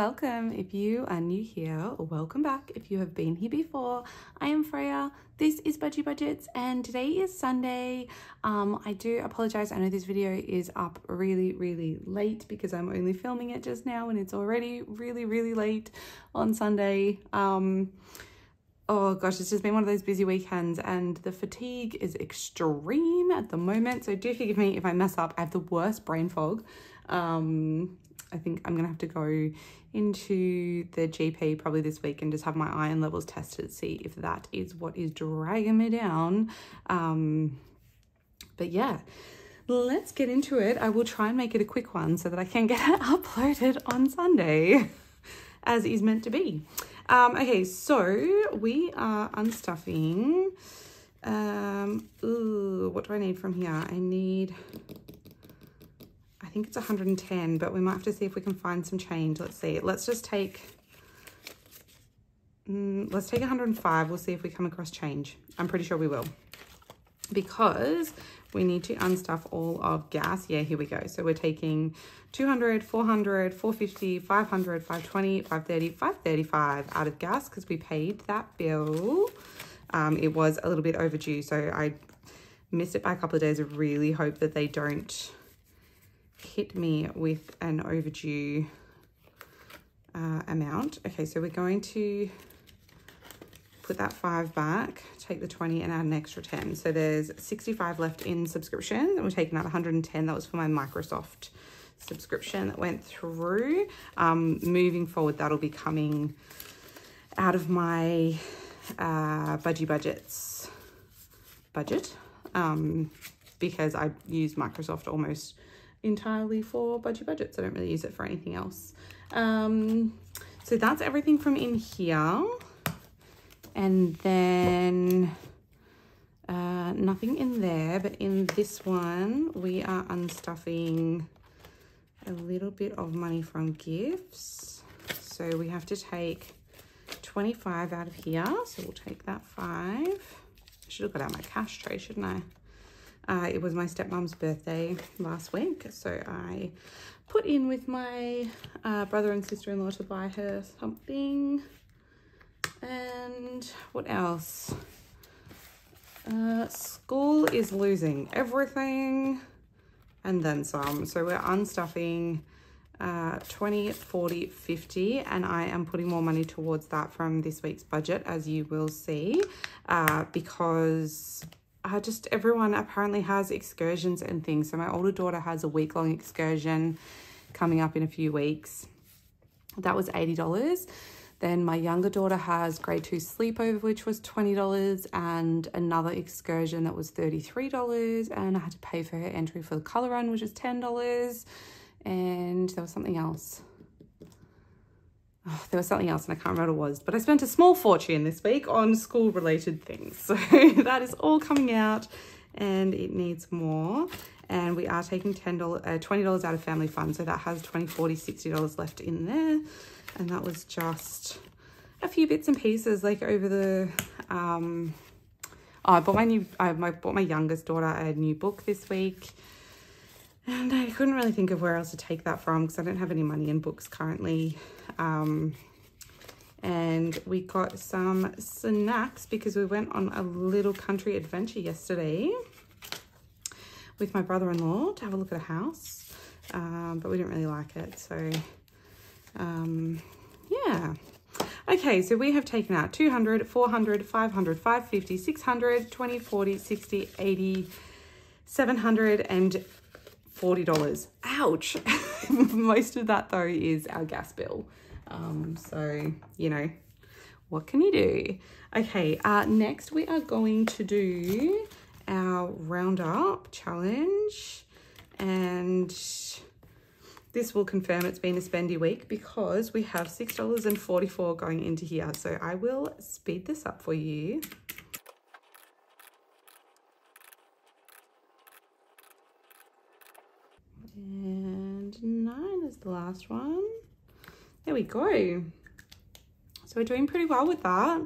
welcome. If you are new here, welcome back. If you have been here before, I am Freya. This is Budgie Budgets and today is Sunday. I do apologize. I know this video is up really late because I'm only filming it just now and it's already really late on Sunday. Oh gosh, it's just been one of those busy weekends and the fatigue is extreme at the moment. So do forgive me if I mess up. I have the worst brain fog. I think I'm gonna have to go into the GP probably this week and just have my iron levels tested, see if that is what is dragging me down. But yeah, let's get into it. I will try and make it a quick one so that I can get it uploaded on Sunday as is meant to be. Okay, so we are unstuffing. What do I need from here? I need, I think it's 110, but we might have to see if we can find some change. Let's see. Let's just take, let's take 105. We'll see if we come across change. I'm pretty sure we will because we need to unstuff all of gas. Yeah, here we go. So we're taking 200, 400, 450, 500, 520, 530, 535 out of gas because we paid that bill. It was a little bit overdue, so I missed it by a couple of days. I really hope that they don't hit me with an overdue amount. Okay, so we're going to put that 5 back, take the 20 and add an extra 10. So there's 65 left in subscription and we're taking out 110. That was for my Microsoft subscription that went through. Moving forward, that'll be coming out of my Budgie Budgets budget because I use Microsoft almost entirely for Budgie Budgets. I don't really use it for anything else. So that's everything from in here. And then nothing in there, but in this one, we are unstuffing a little bit of money from gifts. So we have to take 25 out of here. So we'll take that 5. I should have got out my cash tray, shouldn't I? It was my stepmom's birthday last week. So I put in with my brother and sister-in-law to buy her something. And what else? School is losing everything and then some. So we're unstuffing 20, 40, 50. And I am putting more money towards that from this week's budget, as you will see, because just everyone apparently has excursions and things. So my older daughter has a week-long excursion coming up in a few weeks. That was $80. Then my younger daughter has grade 2 sleepover, which was $20, and another excursion that was $33, and I had to pay for her entry for the colour run, which was $10, and there was something else. Oh, there was something else and I can't remember what it was, but I spent a small fortune this week on school-related things. So that is all coming out and it needs more. And we are taking $20 out of family fund. So that has $20, $40, $60 left in there. And that was just a few bits and pieces like over the, oh, I bought my youngest daughter a new book this week. And I couldn't really think of where else to take that from because I don't have any money in books currently. And we got some snacks because we went on a little country adventure yesterday with my brother-in-law to have a look at a house, but we didn't really like it, so yeah. Okay, so we have taken out 200, 400, 500, 550, 600, 20, 40, 60, 80, $740. Ouch! Most of that though is our gas bill. So, you know, what can you do? Okay, next we are going to do our roundup challenge, and this will confirm it's been a spendy week because we have $6.44 going into here. So I will speed this up for you. And 9 is the last one. There we go. So we're doing pretty well with that,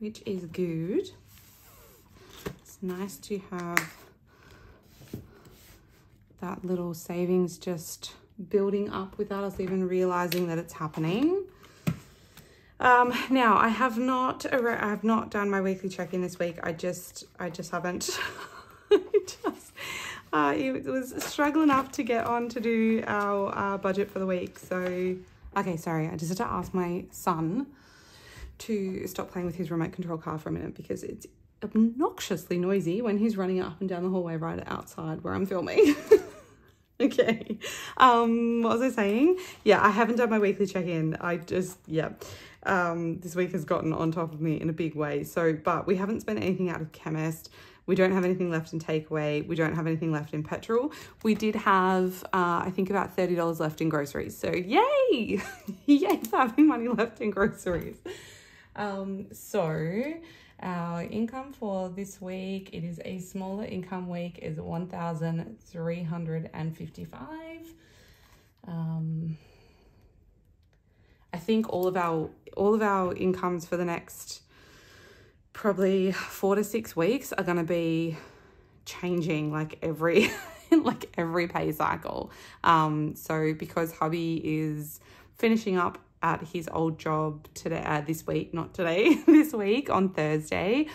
which is good. It's nice to have that little savings just building up without us even realizing that it's happening. Now I've not done my weekly check-in this week. I just haven't. It was struggling up to get on to do our budget for the week. So, okay, sorry. I just had to ask my son to stop playing with his remote control car for a minute because it's obnoxiously noisy when he's running up and down the hallway right outside where I'm filming. Okay. What was I saying? Yeah, I haven't done my weekly check-in. This week has gotten on top of me in a big way. So, but we haven't spent anything out of chemist. We don't have anything left in takeaway. We don't have anything left in petrol. We did have, I think, about $30 left in groceries. So yay! Yay for having money left in groceries. So our income for this week, it is a smaller income week, is $1,355. I think all of our incomes for the next probably 4 to 6 weeks are going to be changing like every like every pay cycle. So because hubby is finishing up at his old job today, this week on Thursday.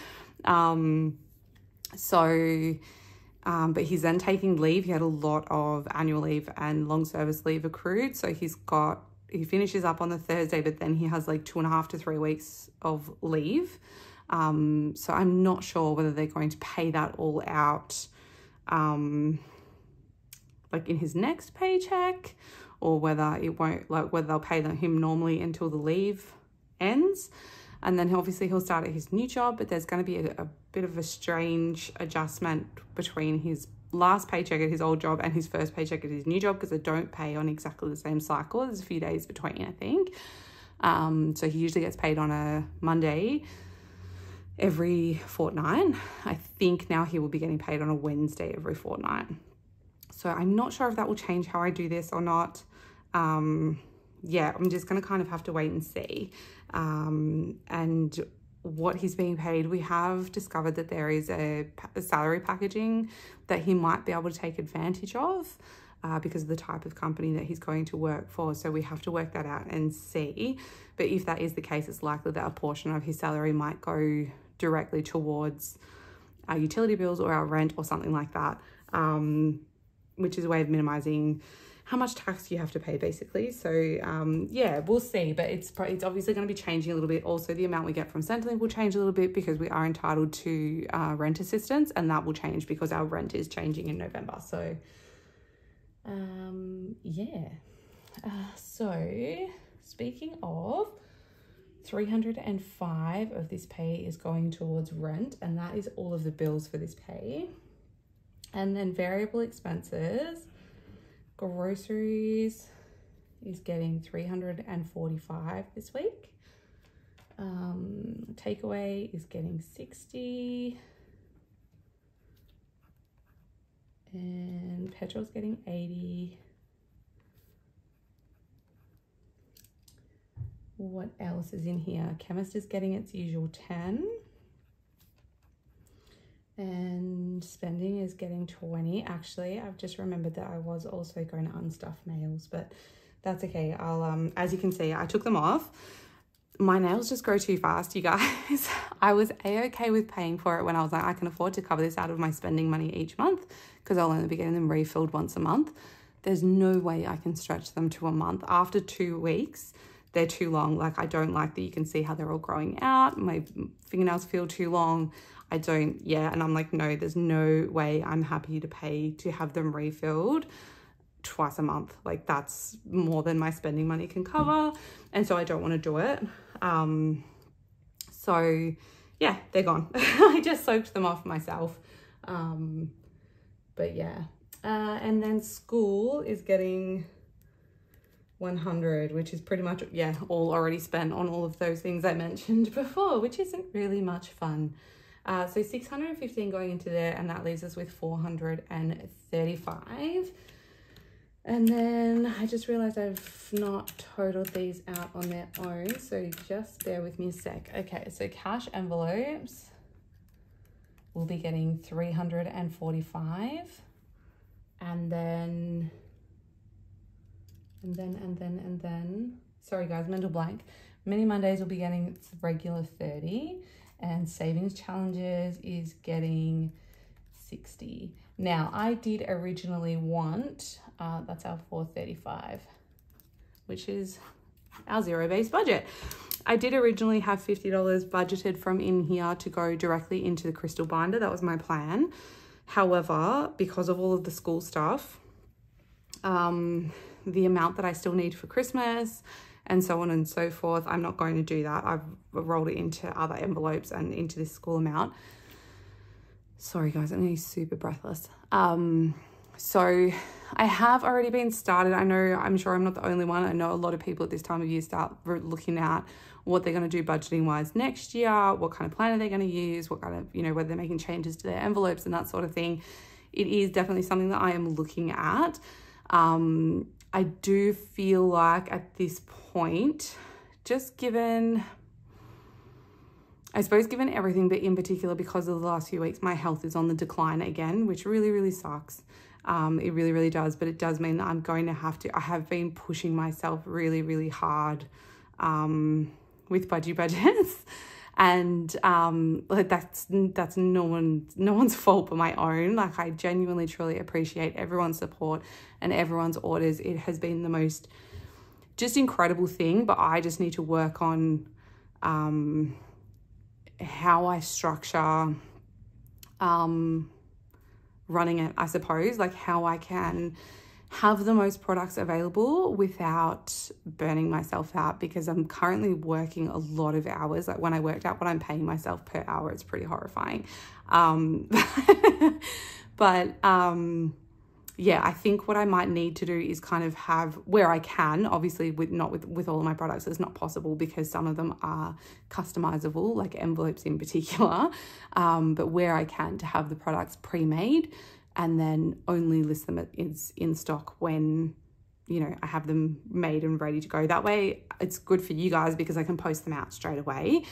But he's then taking leave. He had a lot of annual leave and long service leave accrued. So he finishes up on the Thursday, but then he has like 2.5 to 3 weeks of leave. So I'm not sure whether they're going to pay that all out, like in his next paycheck, or whether it won't, like whether they'll pay him normally until the leave ends. And then obviously he'll start at his new job, but there's going to be a bit of a strange adjustment between his last paycheck at his old job and his first paycheck at his new job, because they don't pay on exactly the same cycle. There's a few days between, I think. So he usually gets paid on a Monday every fortnight. I think now he will be getting paid on a Wednesday every fortnight. So I'm not sure if that will change how I do this or not. Yeah, I'm just going to kind of have to wait and see. And what he's being paid, we have discovered that there is a salary packaging that he might be able to take advantage of because of the type of company that he's going to work for. So we have to work that out and see. But if that is the case, it's likely that a portion of his salary might go directly towards our utility bills or our rent or something like that, which is a way of minimizing how much tax you have to pay basically. So yeah, we'll see, but it's obviously going to be changing a little bit. Also, the amount we get from Centrelink will change a little bit because we are entitled to rent assistance, and that will change because our rent is changing in November. So yeah. So speaking of, $305 of this pay is going towards rent, and that is all of the bills for this pay. And then variable expenses, groceries is getting $345 this week. Takeaway is getting $60. And petrol's getting $80. What else is in here? Chemist is getting its usual $10. And spending is getting $20. Actually, I've just remembered that I was also going to unstuff nails, but that's okay. I'll as you can see, I took them off. My nails just grow too fast, you guys. I was a-okay with paying for it when I was like, I can afford to cover this out of my spending money each month because I'll only be getting them refilled once a month. There's no way I can stretch them to a month. After 2 weeks, they're too long. Like, I don't like that you can see how they're all growing out. My fingernails feel too long. I don't, yeah. And I'm like, no, there's no way I'm happy to pay to have them refilled twice a month. Like, that's more than my spending money can cover. And so I don't want to do it. So yeah, they're gone. I just soaked them off myself. But yeah. And then school is getting $100, which is pretty much, yeah, all already spent on all of those things I mentioned before, which isn't really much fun. So $615 going into there, and that leaves us with $435. And then I just realized I've not totaled these out on their own, so just bear with me a sec. Okay, so cash envelopes will be getting $345, and then and then, sorry guys, mental blank. Mini Mondays will be getting its regular 30, and Savings Challenges is getting 60. Now, I did originally want, that's our 435, which is our zero-based budget. I did originally have $50 budgeted from in here to go directly into the crystal binder. That was my plan. However, because of all of the school stuff, the amount that I still need for Christmas and so on and so forth, I'm not going to do that. I've rolled it into other envelopes and into this school amount. Sorry guys, I'm getting super breathless. So I have already been started. I know, I'm sure I'm not the only one. I know a lot of people at this time of year start looking at what they're going to do budgeting wise next year, what kind of planner they're going to use, what kind of, you know, whether they're making changes to their envelopes and that sort of thing. It is definitely something that I am looking at. I do feel like at this point, just given, I suppose given everything, but in particular because of the last few weeks, my health is on the decline again, which really, really sucks. It really, really does. But it does mean that I'm going to have to, I have been pushing myself really, really hard with Budgie Budgets. And like that's no one's fault but my own. Like, I genuinely, truly appreciate everyone's support and everyone's orders. It has been the most just incredible thing, but I just need to work on how I structure running it, I suppose, like how I can have the most products available without burning myself out, because I'm currently working a lot of hours. Like, when I worked out what I'm paying myself per hour, it's pretty horrifying. Yeah, I think what I might need to do is kind of have, where I can, obviously not with all of my products, it's not possible because some of them are customizable, like envelopes in particular, but where I can, to have the products pre-made and then only list them in stock when, you know, I have them made and ready to go. That way it's good for you guys because I can post them out straight away,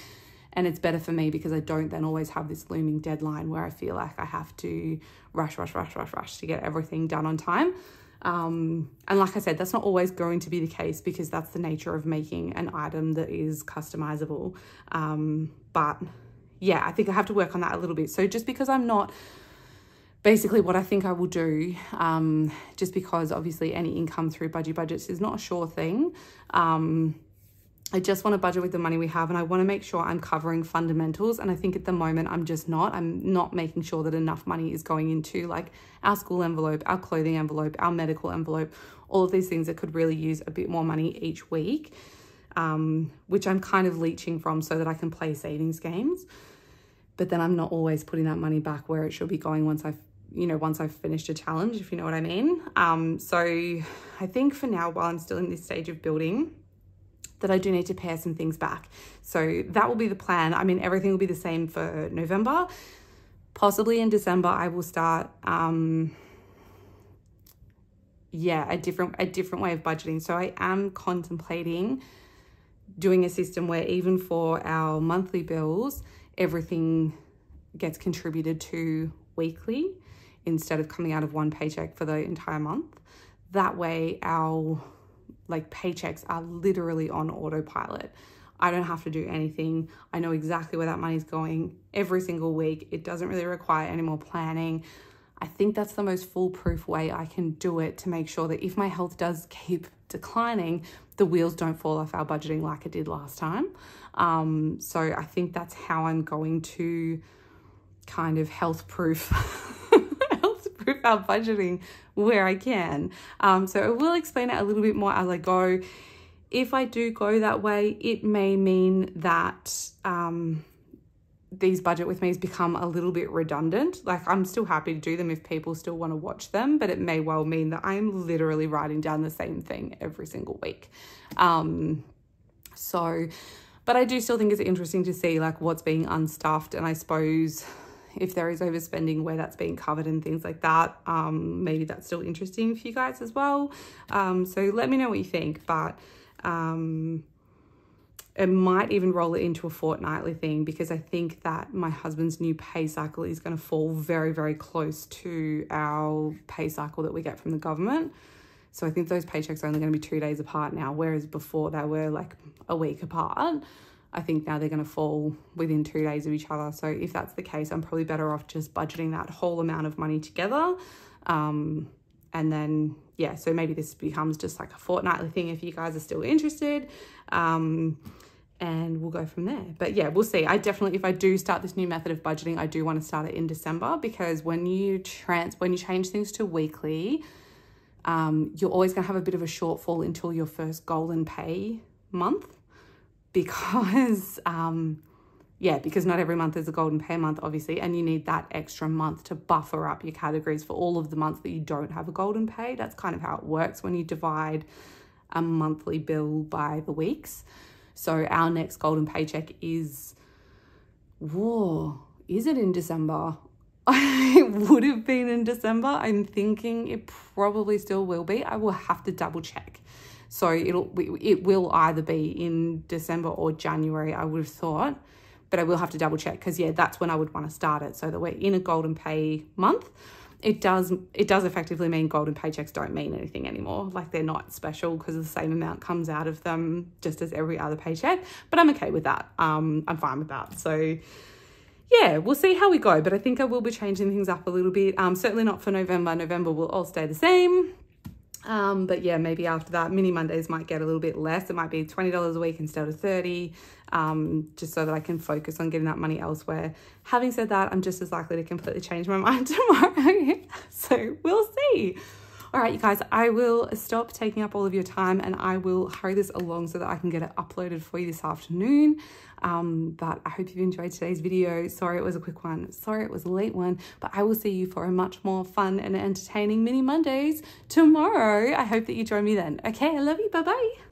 and it's better for me because I don't then always have this looming deadline where I feel like I have to rush to get everything done on time. And like I said, that's not always going to be the case because that's the nature of making an item that is customizable. But yeah, I think I have to work on that a little bit. So just because I'm not, basically what I think I will do, just because obviously any income through Budgie Budgets is not a sure thing. I just want to budget with the money we have, and I want to make sure I'm covering fundamentals. And I think at the moment I'm just not. I'm not making sure that enough money is going into like our school envelope, our clothing envelope, our medical envelope, all of these things that could really use a bit more money each week, which I'm kind of leeching from so that I can play savings games. But then I'm not always putting that money back where it should be going once I've finished a challenge, if you know what I mean. So I think for now, while I'm still in this stage of building, that I do need to pare some things back. So that will be the plan. I mean, everything will be the same for November. Possibly in December, I will start, a different way of budgeting. So I am contemplating doing a system where even for our monthly bills, everything gets contributed to weekly instead of coming out of one paycheck for the entire month. That way our like paychecks are literally on autopilot. I don't have to do anything. I know exactly where that money's going every single week. It doesn't really require any more planning. I think that's the most foolproof way I can do it to make sure that if my health does keep declining, the wheels don't fall off our budgeting like it did last time. So I think that's how I'm going to kind of health-proof our budgeting where I can. So I will explain it a little bit more as I go. If I do go that way, it may mean that these budget with me's become a little bit redundant. Like, I'm still happy to do them if people still want to watch them, but it may well mean that I'm literally writing down the same thing every single week. But I do still think it's interesting to see like what's being unstuffed, and I suppose if there is overspending, where that's being covered and things like that. Maybe that's still interesting for you guys as well. So let me know what you think, but it might even roll it into a fortnightly thing, because I think that my husband's new pay cycle is going to fall very, very close to our pay cycle that we get from the government. So I think those paychecks are only going to be 2 days apart now, whereas before they were like a week apart. I think now they're going to fall within 2 days of each other. So if that's the case, I'm probably better off just budgeting that whole amount of money together. And then, yeah, so maybe this becomes just like a fortnightly thing if you guys are still interested. And we'll go from there. But yeah, we'll see. I definitely, if I do start this new method of budgeting, I do want to start it in December, because when you change things to weekly, you're always going to have a bit of a shortfall until your first golden pay month, because yeah, because not every month is a golden pay month, obviously, and you need that extra month to buffer up your categories for all of the months that you don't have a golden pay. That's kind of how it works when you divide a monthly bill by the weeks. So our next golden paycheck is, whoa, is it in December? It would have been in December. I'm thinking it probably still will be. I will have to double check. So it will either be in December or January, I would have thought, but I will have to double check, because yeah, that's when I would want to start it, so that we're in a golden pay month. It does effectively mean golden paychecks don't mean anything anymore. Like, they're not special because the same amount comes out of them just as every other paycheck, but I'm okay with that. I'm fine with that. So yeah, we'll see how we go, but I think I will be changing things up a little bit. Certainly not for November. November will all stay the same. But yeah, maybe after that, mini Mondays might get a little bit less. It might be $20 a week instead of $30, just so that I can focus on getting that money elsewhere. Having said that, I'm just as likely to completely change my mind tomorrow. So we'll see. All right, you guys, I will stop taking up all of your time, and I will hurry this along so that I can get it uploaded for you this afternoon. But I hope you've enjoyed today's video. Sorry it was a quick one. Sorry it was a late one. But I will see you for a much more fun and entertaining Mini Mondays tomorrow. I hope that you join me then. Okay, I love you. Bye-bye.